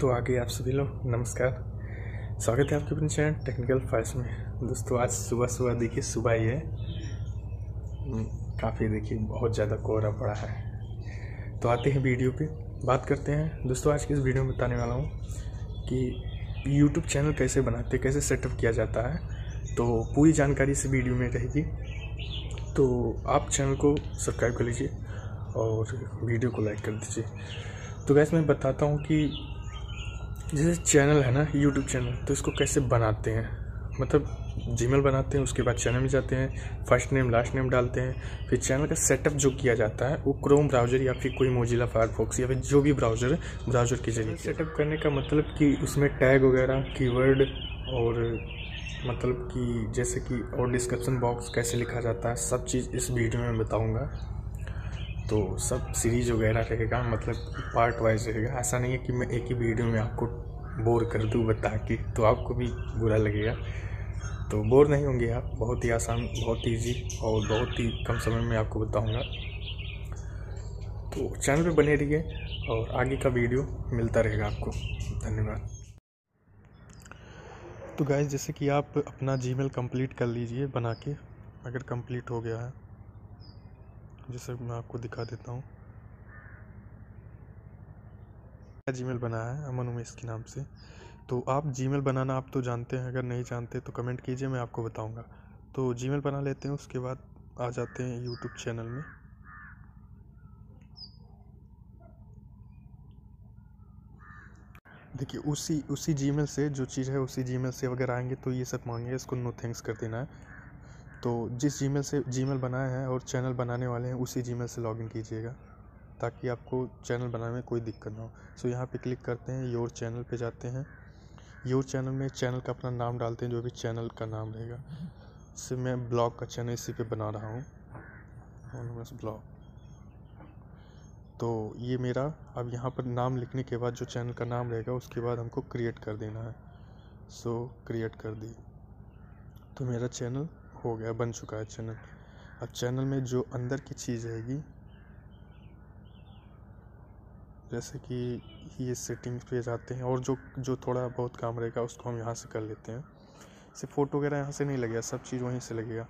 तो आगे आप सभी लोग नमस्कार, स्वागत है आपके अपने चैनल टेक्निकल फाइल्स में। दोस्तों आज सुबह देखिए, सुबह ही है, काफ़ी देखिए बहुत ज़्यादा कोहरा पड़ा है। तो आते हैं वीडियो पे, बात करते हैं। दोस्तों आज की इस वीडियो में बताने वाला हूँ कि YouTube चैनल कैसे बनाते, कैसे सेटअप किया जाता है। तो पूरी जानकारी इस वीडियो में रहेगी, तो आप चैनल को सब्सक्राइब कर लीजिए और वीडियो को लाइक कर दीजिए। तो गाइस मैं बताता हूँ कि जैसे चैनल है ना, यूट्यूब चैनल, तो इसको कैसे बनाते हैं। मतलब जीमेल बनाते हैं, उसके बाद चैनल में जाते हैं, फर्स्ट नेम लास्ट नेम डालते हैं, फिर चैनल का सेटअप जो किया जाता है वो क्रोम ब्राउज़र या फिर कोई मोजिला फायरफॉक्स या फिर जो भी ब्राउज़र के जरिए। सेटअप करने का मतलब कि उसमें टैग वगैरह, कीवर्ड और मतलब कि जैसे कि और डिस्क्रिप्शन बॉक्स कैसे लिखा जाता है, सब चीज़ इस वीडियो में बताऊँगा। तो सब सीरीज वगैरह रहेगा, मतलब पार्ट वाइज रहेगा। ऐसा नहीं है कि मैं एक ही वीडियो में आपको बोर कर दूँ बता के, तो आपको भी बुरा लगेगा। तो बोर नहीं होंगे आप, बहुत ही आसान, बहुत ईजी और बहुत ही कम समय में आपको बताऊंगा। तो चैनल पे बने रहिए और आगे का वीडियो मिलता रहेगा आपको। धन्यवाद। तो गाइस जैसे कि आप अपना जीमेल कंप्लीट कर लीजिए बना के, अगर कंप्लीट हो गया है, जैसे मैं आपको दिखा देता हूँ। जीमेल बनाया है अमन उमेश के नाम से। तो आप जीमेल बनाना आप तो जानते हैं, अगर नहीं जानते तो कमेंट कीजिए, मैं आपको बताऊंगा। तो जीमेल बना लेते हैं, उसके बाद आ जाते हैं यूट्यूब चैनल में। देखिए उसी जीमेल से जो चीज़ है, उसी जीमेल से अगर आएंगे तो ये सब मांगेंगे, इसको नो थैंक्स कर देना है। तो जिस जीमेल से जीमेल बनाए हैं और चैनल बनाने वाले हैं, उसी जीमेल से लॉगिन कीजिएगा ताकि आपको चैनल बनाने में कोई दिक्कत ना हो। सो यहाँ पे क्लिक करते हैं, योर चैनल पे जाते हैं। योर चैनल में चैनल का अपना नाम डालते हैं, जो भी चैनल का नाम रहेगा। इससे मैं ब्लॉग का चैनल इसी पे बना रहा हूँ, ब्लॉग। तो ये मेरा, अब यहाँ पर नाम लिखने के बाद जो चैनल का नाम रहेगा, उसके बाद हमको क्रिएट कर देना है। सो क्रिएट कर दी, तो मेरा चैनल हो गया, बन चुका है चैनल। अब चैनल में जो अंदर की चीज़ रहेगी, जैसे कि ये सेटिंग्स पे जाते हैं और जो थोड़ा बहुत काम रहेगा उसको हम यहाँ से कर लेते हैं। सिर्फ फ़ोटो वगैरह यहाँ से नहीं लगेगा, सब चीज़ वहीं से लगेगा।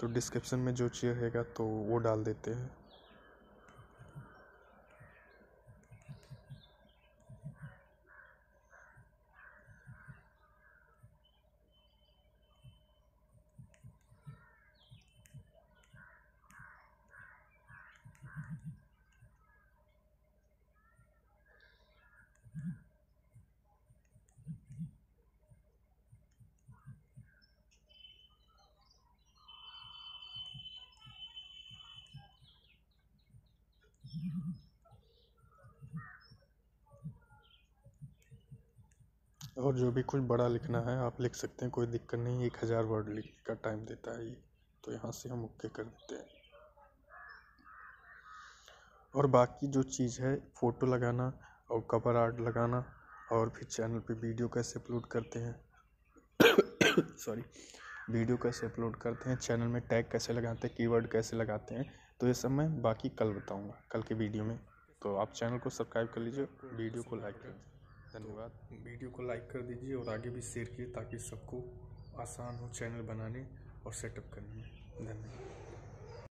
तो डिस्क्रिप्शन में जो चीज़ रहेगा तो वो डाल देते हैं। और जो भी कुछ बड़ा लिखना है आप लिख सकते हैं, कोई दिक्कत नहीं। 1000 वर्ड लिखने का टाइम देता है ये, तो यहाँ से हम ओके कर देते हैं। और बाकी जो चीज़ है, फ़ोटो लगाना और कवर आर्ट लगाना, और फिर चैनल पे वीडियो कैसे अपलोड करते हैं वीडियो कैसे अपलोड करते हैं, चैनल में टैग कैसे लगाते हैं, कीवर्ड कैसे लगाते हैं, तो ये सब मैं बाकी कल बताऊँगा, कल के वीडियो में। तो आप चैनल को सब्सक्राइब कर लीजिए, वीडियो को लाइक कर दीजिए। धन्यवाद। वीडियो को लाइक कर दीजिए और आगे भी शेयर कीजिए ताकि सबको आसान हो चैनल बनाने और सेटअप करने में। धन्यवाद।